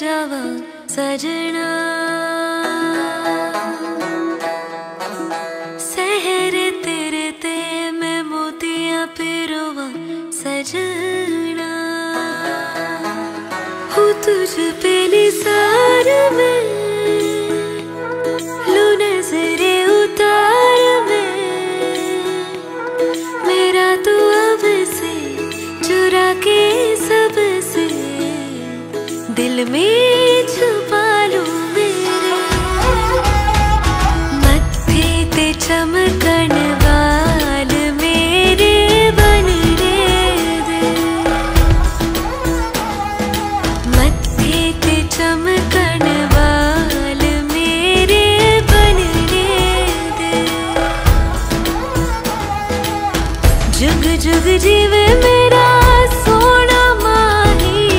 जावा सजना, शहर तेरे ते मैं मोतिया पिरोवा सजना। हो तुझ पे निसार में लो नजरे उतार में, मेरा तो अब से चुरा के सबसे दिल में छुपा लो मेरे। मथे ते चमकन वाल मेरे बन रे दे, मथे ते चमकन वाल मेरे बन रे दे। जुग जुग जीवे मेरा सोना माही,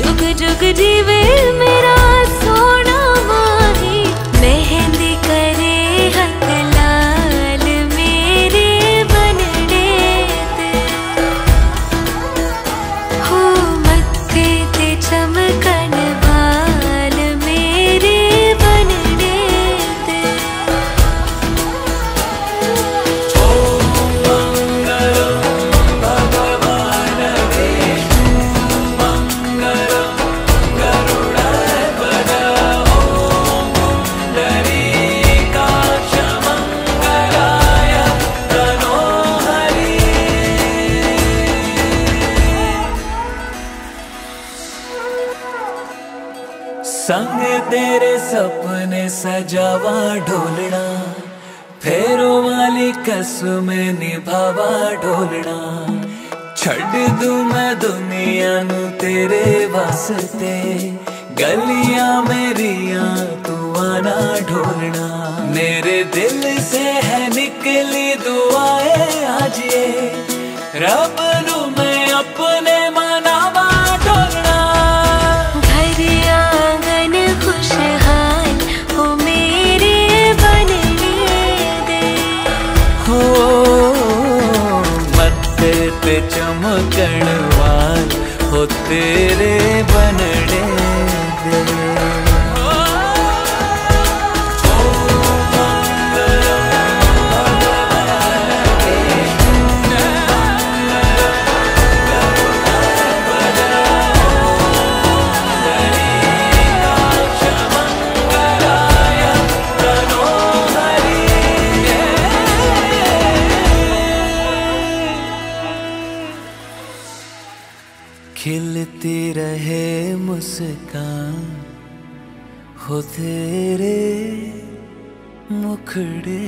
जुग जुग जीवे मेरा सोना माही। मेहंदी करे हक लाल मेरे बनने दे, हो मथे ते चमकन बाल मेरे बनने दे। संग तेरे सपने सजावा ढोलना, फेरों वाली कसमें निभावा ढोलना। छड़ दूं मैं दुनिया नू तेरे वास्ते, गलियां मेरिया तू आना ढोलना। मेरे दिल से है निकली दुआएं आज ये, रब नू मैं अपने मनावा ढोलना। चमकण वाल हो तेरे बनने दे। खिलती रहे मुस्कान हो तेरे मुखड़े।